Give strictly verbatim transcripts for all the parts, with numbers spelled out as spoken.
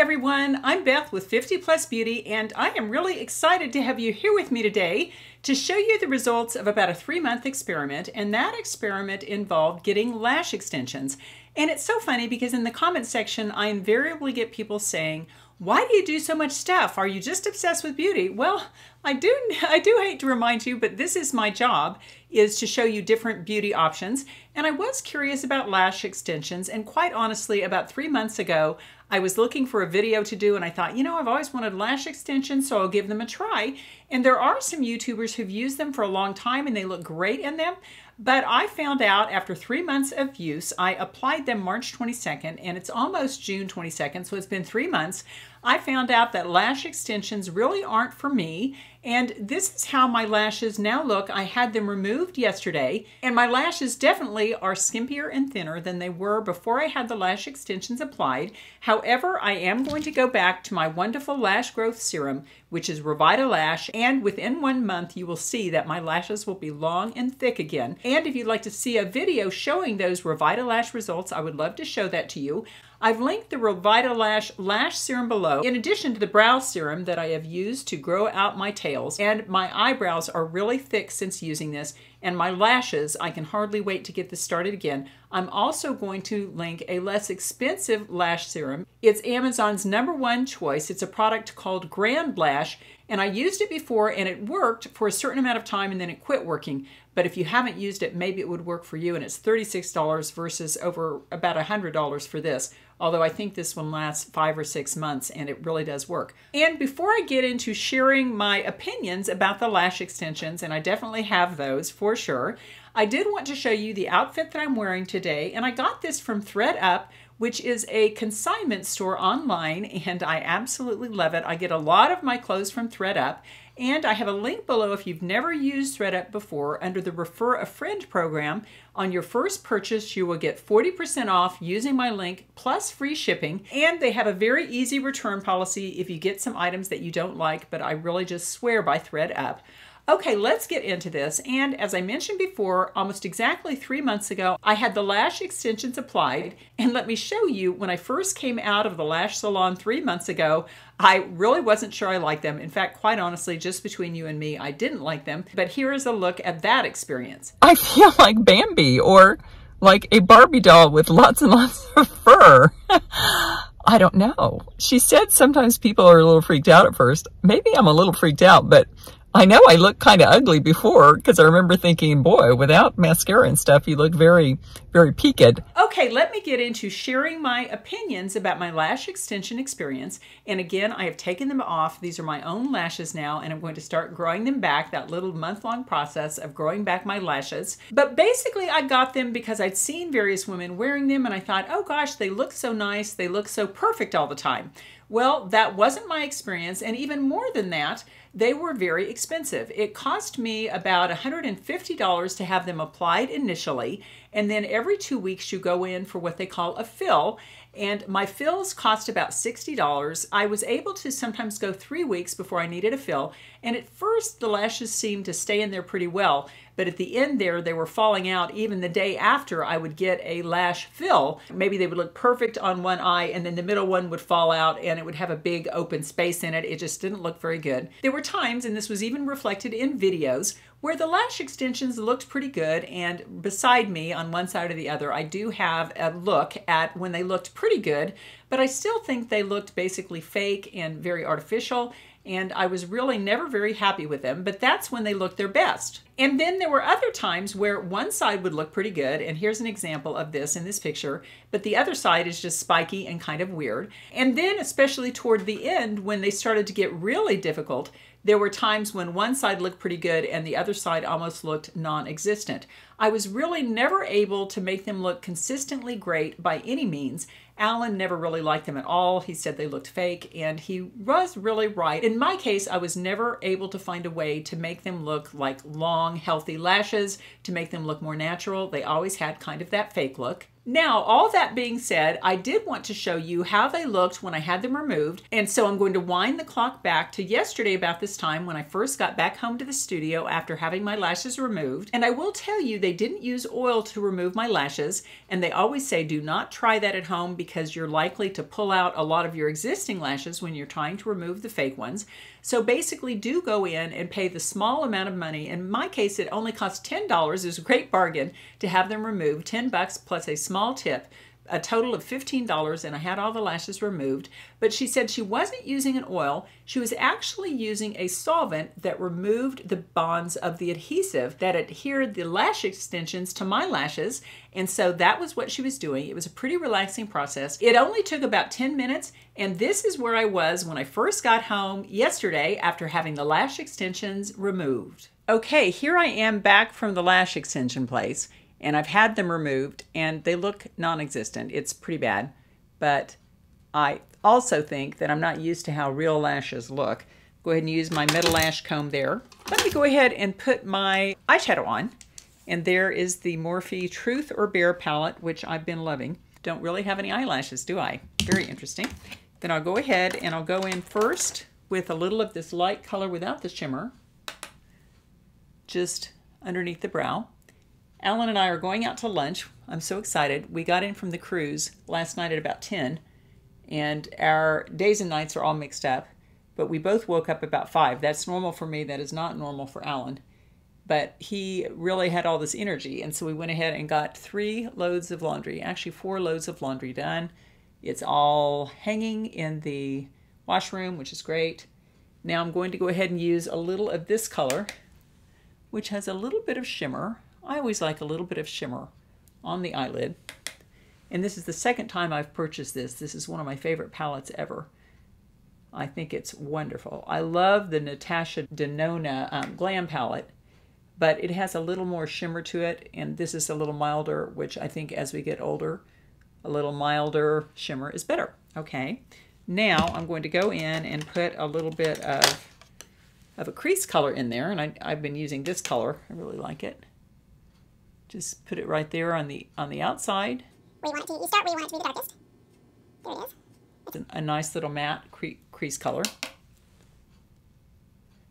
everyone, I'm Beth with fifty plus Beauty, and I am really excited to have you here with me today to show you the results of about a three-month experiment, and that experiment involved getting lash extensions. And it's so funny because in the comment section, I invariably get people saying, why do you do so much stuff? Are you just obsessed with beauty? Well, I do I do hate to remind you, but this is my job, is to show you different beauty options. And I was curious about lash extensions, and quite honestly, about three months ago, I was looking for a video to do, and I thought, you know, I've always wanted lash extensions, so I'll give them a try. And there are some YouTubers who've used them for a long time, and they look great in them. But I found out after three months of use, I applied them March twenty-second, and it's almost June twenty-second, so it's been three months. I found out that lash extensions really aren't for me, and this is how my lashes now look. I had them removed yesterday, and my lashes definitely are skimpier and thinner than they were before I had the lash extensions applied. However, I am going to go back to my wonderful lash growth serum, which is RevitaLash, and within one month you will see that my lashes will be long and thick again. And if you'd like to see a video showing those RevitaLash results, I would love to show that to you. I've linked the RevitaLash Lash Serum below, in addition to the brow serum that I have used to grow out my tails. And my eyebrows are really thick since using this, and my lashes, I can hardly wait to get this started again. I'm also going to link a less expensive lash serum. It's Amazon's number one choice. It's a product called Grand Lash, and I used it before and it worked for a certain amount of time and then it quit working. But if you haven't used it, maybe it would work for you, and it's thirty-six dollars versus over about one hundred dollars for this. Although I think this one lasts five or six months and it really does work. And before I get into sharing my opinions about the lash extensions, and I definitely have those for sure, I did want to show you the outfit that I'm wearing today, and I got this from thredUP, which is a consignment store online, and I absolutely love it. I get a lot of my clothes from thredUP, and I have a link below if you've never used thredUP before under the Refer a Friend program. On your first purchase, you will get forty percent off using my link plus free shipping, and they have a very easy return policy if you get some items that you don't like, but I really just swear by thredUP. Okay, let's get into this. And as I mentioned before, almost exactly three months ago, I had the lash extensions applied. And let me show you, when I first came out of the lash salon three months ago, I really wasn't sure I liked them. In fact, quite honestly, just between you and me, I didn't like them. But here is a look at that experience. I feel like Bambi, or like a Barbie doll with lots and lots of fur. I don't know. She said sometimes people are a little freaked out at first. Maybe I'm a little freaked out, but I know I looked kind of ugly before, because I remember thinking, boy, without mascara and stuff, you look very, very peaked. Okay, let me get into sharing my opinions about my lash extension experience. And again, I have taken them off. These are my own lashes now, and I'm going to start growing them back, that little month-long process of growing back my lashes. But basically, I got them because I'd seen various women wearing them, and I thought, oh gosh, they look so nice. They look so perfect all the time. Well, that wasn't my experience, and even more than that, they were very expensive. It cost me about one hundred fifty dollars to have them applied initially, and then every two weeks you go in for what they call a fill, and my fills cost about sixty dollars. I was able to sometimes go three weeks before I needed a fill, and at first the lashes seemed to stay in there pretty well, but at the end there, they were falling out even the day after I would get a lash fill. Maybe they would look perfect on one eye, and then the middle one would fall out, and it would have a big open space in it. It just didn't look very good. There were times, and this was even reflected in videos, where the lash extensions looked pretty good, and beside me on one side or the other, I do have a look at when they looked pretty good, but I still think they looked basically fake and very artificial, and I was really never very happy with them, but that's when they looked their best. And then there were other times where one side would look pretty good, and here's an example of this in this picture, but the other side is just spiky and kind of weird. And then especially toward the end, when they started to get really difficult, there were times when one side looked pretty good and the other side almost looked non-existent. I was really never able to make them look consistently great by any means. Alan never really liked them at all. He said they looked fake, and he was really right. In my case, I was never able to find a way to make them look like long, healthy lashes, to make them look more natural. They always had kind of that fake look. Now, all that being said, I did want to show you how they looked when I had them removed, and so I'm going to wind the clock back to yesterday about this time when I first got back home to the studio after having my lashes removed. And I will tell you, they didn't use oil to remove my lashes, and they always say do not try that at home because you're likely to pull out a lot of your existing lashes when you're trying to remove the fake ones. So basically do go in and pay the small amount of money. In my case, it only cost ten dollars. It was a great bargain to have them removed, ten bucks plus a small tip, a total of fifteen dollars, and I had all the lashes removed. But she said she wasn't using an oil. She was actually using a solvent that removed the bonds of the adhesive that adhered the lash extensions to my lashes. And so that was what she was doing. It was a pretty relaxing process. It only took about ten minutes. And this is where I was when I first got home yesterday after having the lash extensions removed. Okay, here I am back from the lash extension place, and I've had them removed and they look non-existent. It's pretty bad, but I also think that I'm not used to how real lashes look. Go ahead and use my middle lash comb there. Let me go ahead and put my eyeshadow on, and there is the Morphe Truth or Bare Palette, which I've been loving. Don't really have any eyelashes, do I? Very interesting. Then I'll go ahead and I'll go in first with a little of this light color without the shimmer, just underneath the brow. Alan and I are going out to lunch. I'm so excited. We got in from the cruise last night at about ten, and our days and nights are all mixed up, but we both woke up about five. That's normal for me. That is not normal for Alan, but he really had all this energy, and so we went ahead and got three loads of laundry, actually four loads of laundry done. It's all hanging in the washroom, which is great. Now I'm going to go ahead and use a little of this color, which has a little bit of shimmer. I always like a little bit of shimmer on the eyelid. And this is the second time I've purchased this. This is one of my favorite palettes ever. I think it's wonderful. I love the Natasha Denona um, Glam Palette, but it has a little more shimmer to it. And this is a little milder, which I think as we get older, a little milder shimmer is better. Okay, now I'm going to go in and put a little bit of, of a crease color in there. And I, I've been using this color. I really like it. Just put it right there on the on the outside. We want it to, you start where you want it to be the darkest. There it is. It's a nice little matte cre crease color.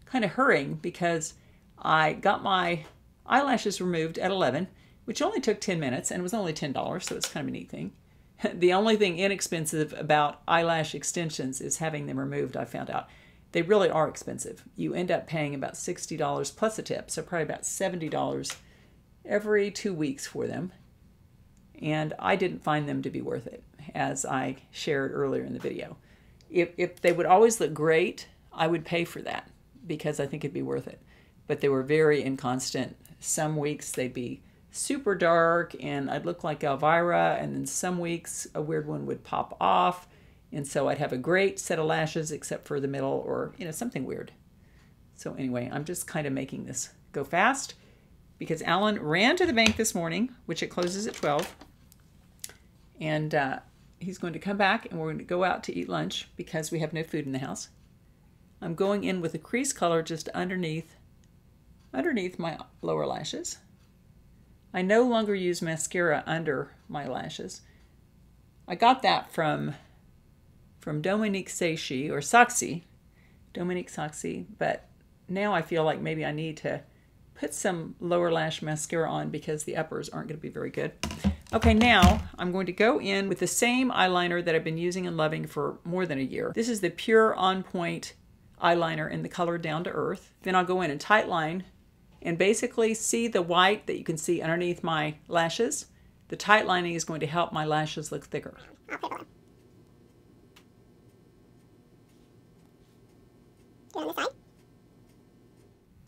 Kind of hurrying because I got my eyelashes removed at eleven, which only took ten minutes, and it was only ten dollars, so it's kind of a neat thing. The only thing inexpensive about eyelash extensions is having them removed, I found out. They really are expensive. You end up paying about sixty dollars plus a tip, so probably about seventy dollars every two weeks for them, and I didn't find them to be worth it, as I shared earlier in the video. If, if they would always look great, I would pay for that because I think it'd be worth it, but they were very inconstant. Some weeks they'd be super dark and I'd look like Elvira, and then some weeks a weird one would pop off, and so I'd have a great set of lashes except for the middle, or you know, something weird. So anyway, I'm just kind of making this go fast, because Alan ran to the bank this morning, which it closes at twelve, and uh, he's going to come back and we're going to go out to eat lunch because we have no food in the house. I'm going in with a crease color just underneath, underneath my lower lashes. I no longer use mascara under my lashes. I got that from, from Dominique Sachse, or Sachse, Dominique Sachse, but now I feel like maybe I need to put some lower lash mascara on because the uppers aren't going to be very good. Okay, now I'm going to go in with the same eyeliner that I've been using and loving for more than a year. This is the P U R On Pointe Eyeliner in the color Down to Earth. Then I'll go in and tight line and basically see the white that you can see underneath my lashes. The tight lining is going to help my lashes look thicker.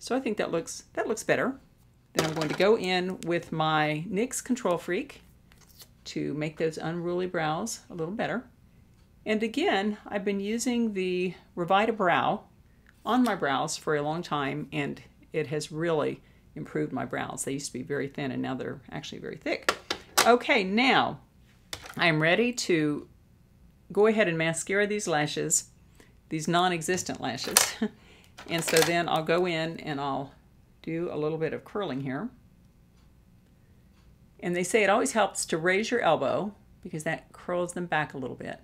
So I think that looks, that looks better. Then I'm going to go in with my NYX Control Freak to make those unruly brows a little better. And again, I've been using the Revita Brow on my brows for a long time, and it has really improved my brows. They used to be very thin, and now they're actually very thick. Okay, now I'm ready to go ahead and mascara these lashes, these non-existent lashes. And so then I'll go in and I'll do a little bit of curling here. And they say it always helps to raise your elbow because that curls them back a little bit.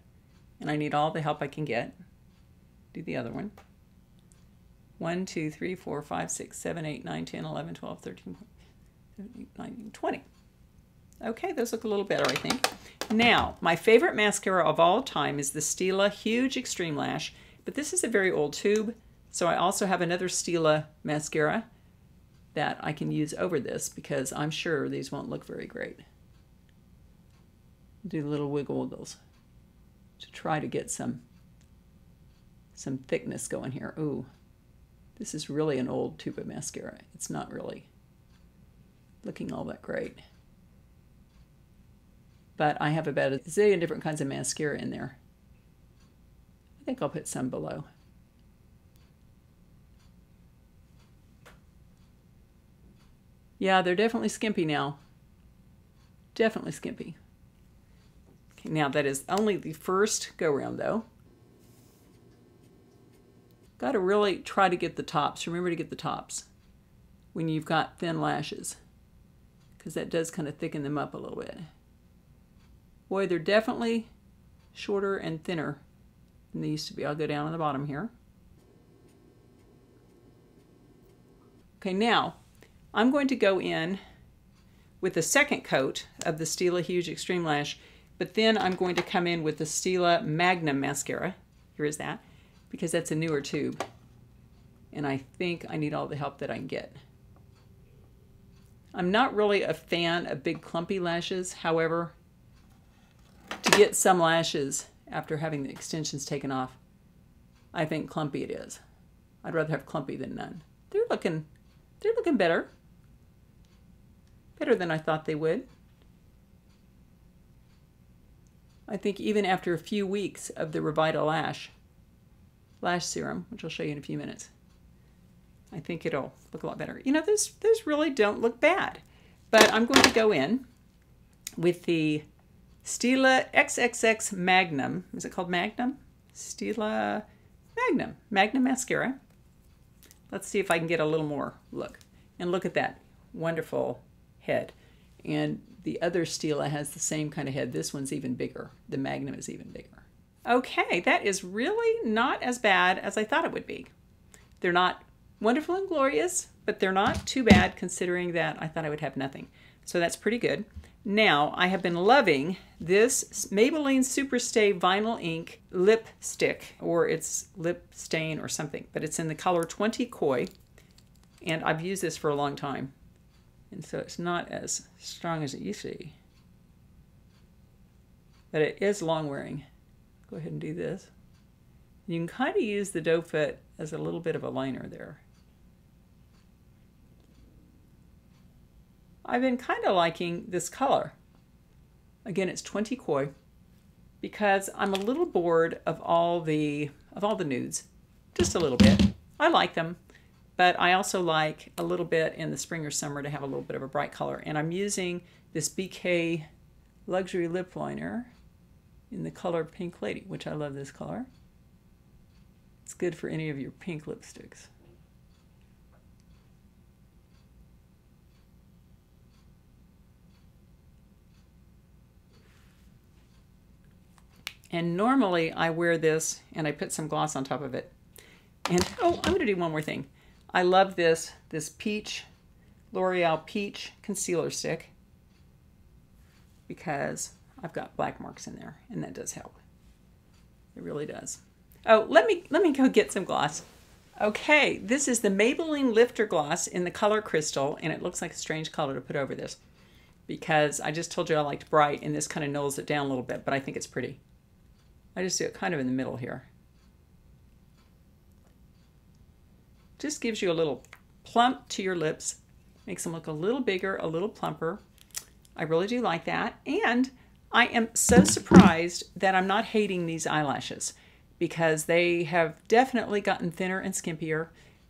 And I need all the help I can get. Do the other one. one, two, three, four, five, six, seven, eight, nine, ten, eleven, twelve, thirteen, fourteen, fifteen, sixteen, seventeen, eighteen, nineteen, twenty. Okay, those look a little better, I think. Now, my favorite mascara of all time is the Stila Huge Extreme Lash, but this is a very old tube, so I also have another Stila mascara that I can use over this because I'm sure these won't look very great. Do little wiggle wiggles to try to get some some thickness going here. Ooh, this is really an old tube of mascara. It's not really looking all that great. But I have about a zillion different kinds of mascara in there. I think I'll put some below. Yeah, they're definitely skimpy now. Definitely skimpy. Okay, now that is only the first go round though. Got to really try to get the tops. Remember to get the tops when you've got thin lashes, because that does kind of thicken them up a little bit. Boy, they're definitely shorter and thinner than they used to be. I'll go down on the bottom here. Okay, now I'm going to go in with the second coat of the Stila Huge Extreme Lash, but then I'm going to come in with the Stila Magnum mascara. Here is that, because that's a newer tube, and I think I need all the help that I can get. I'm not really a fan of big clumpy lashes, however, to get some lashes after having the extensions taken off, I think clumpy it is. I'd rather have clumpy than none. They're looking, they're looking better. Better than I thought they would. I think even after a few weeks of the RevitaLash lash serum, which I'll show you in a few minutes, I think it'll look a lot better. You know, those, those really don't look bad. But I'm going to go in with the Stila triple X Magnum. Is it called Magnum? Stila Magnum. Magnum mascara. Let's see if I can get a little more look. And look at that wonderful head. And the other Stila has the same kind of head. This one's even bigger. The Magnum is even bigger. Okay, that is really not as bad as I thought it would be. They're not wonderful and glorious, but they're not too bad considering that I thought I would have nothing. So that's pretty good. Now, I have been loving this Maybelline Superstay Vinyl Ink Lipstick, or it's Lip Stain or something, but it's in the color twenty Koi, and I've used this for a long time, and so it's not as strong as it used to be, but it is long-wearing. Go ahead and do this. You can kind of use the doe foot as a little bit of a liner there. I've been kind of liking this color. Again, it's twenty Koi, because I'm a little bored of all the of all the nudes, just a little bit. I like them, but I also like a little bit in the spring or summer to have a little bit of a bright color. And I'm using this B K Luxury Lip Liner in the color Pink Lady, which I love this color. It's good for any of your pink lipsticks. And normally I wear this and I put some gloss on top of it. And oh, I'm gonna do one more thing. I love this, this peach, L'Oreal Peach Concealer Stick, because I've got black marks in there, and that does help. It really does. Oh, let me, let me go get some gloss. Okay, this is the Maybelline Lifter Gloss in the color Crystal, and it looks like a strange color to put over this because I just told you I liked bright, and this kind of nulls it down a little bit, but I think it's pretty. I just do it kind of in the middle here. Just gives you a little plump to your lips, makes them look a little bigger, a little plumper. I really do like that, and I am so surprised that I'm not hating these eyelashes, because they have definitely gotten thinner and skimpier,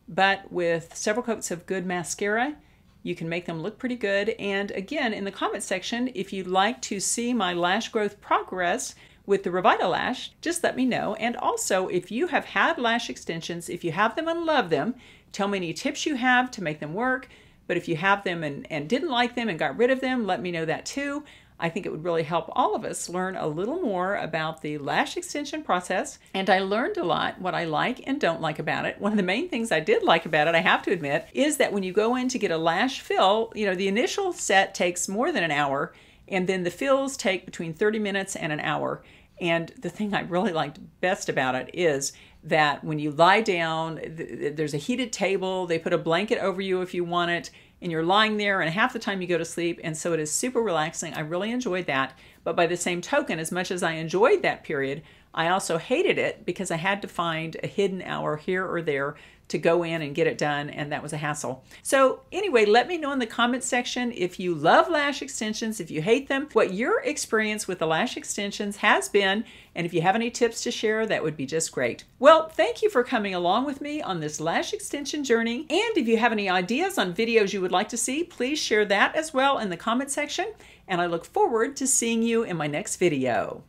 but with several coats of good mascara, you can make them look pretty good. And again, in the comment section, if you'd like to see my lash growth progress with the RevitaLash, just let me know. And also, if you have had lash extensions, if you have them and love them, tell me any tips you have to make them work. But if you have them and, and didn't like them and got rid of them, let me know that too. I think it would really help all of us learn a little more about the lash extension process. And I learned a lot what I like and don't like about it. One of the main things I did like about it, I have to admit, is that when you go in to get a lash fill, you know, the initial set takes more than an hour, and then the fills take between thirty minutes and an hour. And the thing I really liked best about it is that when you lie down, th there's a heated table, they put a blanket over you if you want it, and you're lying there and half the time you go to sleep, and so it is super relaxing. I really enjoyed that, but by the same token, as much as I enjoyed that period, I also hated it because I had to find a hidden hour here or there to go in and get it done, and that was a hassle. So anyway, let me know in the comment section if you love lash extensions, if you hate them, what your experience with the lash extensions has been, and if you have any tips to share, that would be just great. Well, thank you for coming along with me on this lash extension journey, and if you have any ideas on videos you would like to see, please share that as well in the comment section, and I look forward to seeing you in my next video.